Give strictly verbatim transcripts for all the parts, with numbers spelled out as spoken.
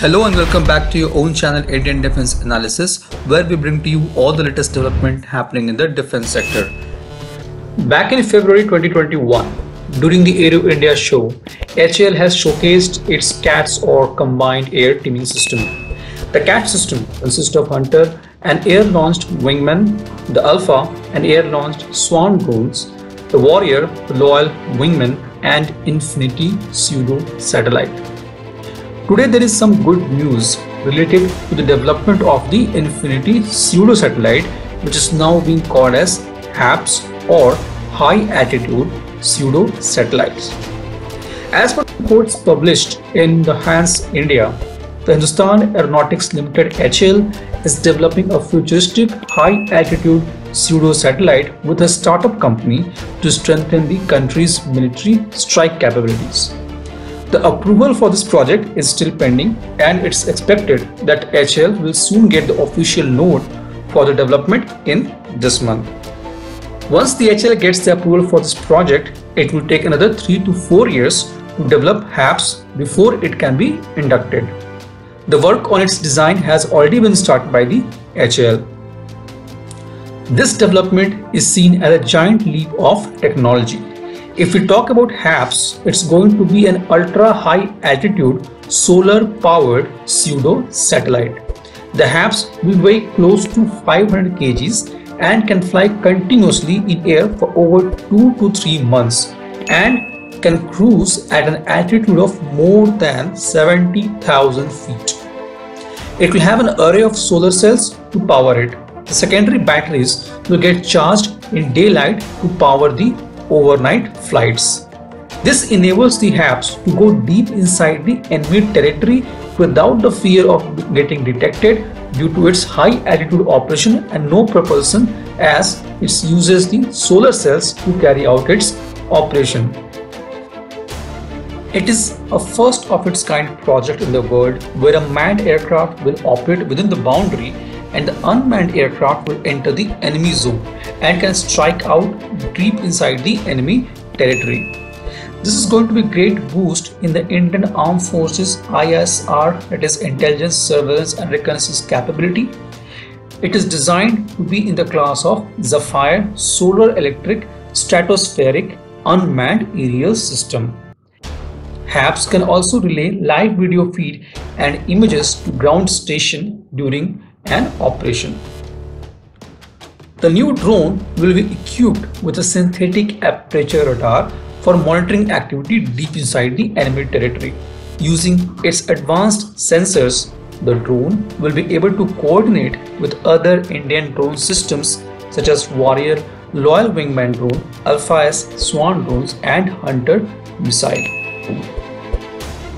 Hello and welcome back to your own channel Indian Defense Analysis, where we bring to you all the latest development happening in the defense sector. Back in February twenty twenty-one, during the Aero India Show, H A L has showcased its CATS or Combined Air Teaming System. The CATS system consists of Hunter, an air-launched Wingman, the Alpha, an air-launched Swan drones, the Warrior, the Loyal Wingman, and Infinity Pseudo Satellite. Today there is some good news related to the development of the Infinity Pseudo Satellite, which is now being called as HAPS or High Altitude Pseudo Satellites. As per reports published in the Hans India, the Hindustan Aeronautics Limited H A L is developing a futuristic high altitude pseudo satellite with a startup company to strengthen the country's military strike capabilities. The approval for this project is still pending, and it's expected that H A L will soon get the official note for the development in this month. Once the H A L gets the approval for this project, it will take another three to four years to develop HAPS before it can be inducted. The work on its design has already been started by the H A L. This development is seen as a giant leap of technology. If we talk about HAPS, it's going to be an ultra-high altitude solar-powered pseudo-satellite. The HAPS will weigh close to five hundred kilograms and can fly continuously in air for over two to three months and can cruise at an altitude of more than seventy thousand feet. It will have an array of solar cells to power it. The secondary batteries will get charged in daylight to power the overnight flights. This enables the HAPS to go deep inside the enemy territory without the fear of getting detected due to its high altitude operation and no propulsion, as it uses the solar cells to carry out its operation. It is a first of its kind project in the world where a manned aircraft will operate within the boundary and the unmanned aircraft will enter the enemy zone and can strike out deep inside the enemy territory. This is going to be a great boost in the Indian Armed Forces I S R, that is Intelligence, Surveillance and Reconnaissance capability. It is designed to be in the class of Zephyr Solar Electric Stratospheric Unmanned Aerial System. HAPS can also relay live video feed and images to ground station during an operation. The new drone will be equipped with a synthetic aperture radar for monitoring activity deep inside the enemy territory. Using its advanced sensors, the drone will be able to coordinate with other Indian drone systems such as Warrior, Loyal Wingman drone, Alpha-S Swan drones and Hunter missile.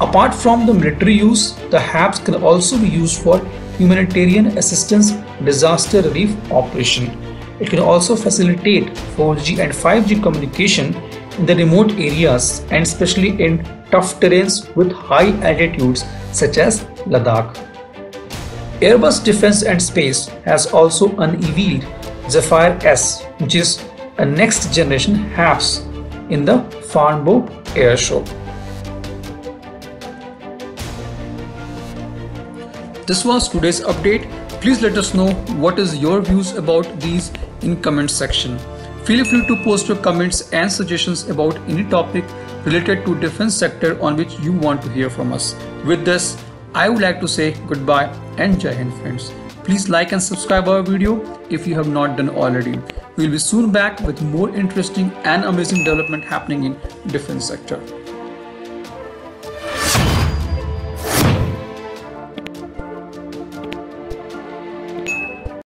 Apart from the military use, the HAPS can also be used for humanitarian assistance, disaster relief operation. It can also facilitate four G and five G communication in the remote areas and especially in tough terrains with high altitudes such as Ladakh. Airbus Defence and Space has also unveiled Zephyr-S, which is a next generation HAPS, in the Farnborough Air Show. This was today's update. Please let us know what is your views about these in comment section. Feel free to post your comments and suggestions about any topic related to defense sector on which you want to hear from us. With this, I would like to say goodbye and Jai Hind friends. Please like and subscribe our video if you have not done already. We will be soon back with more interesting and amazing development happening in defense sector.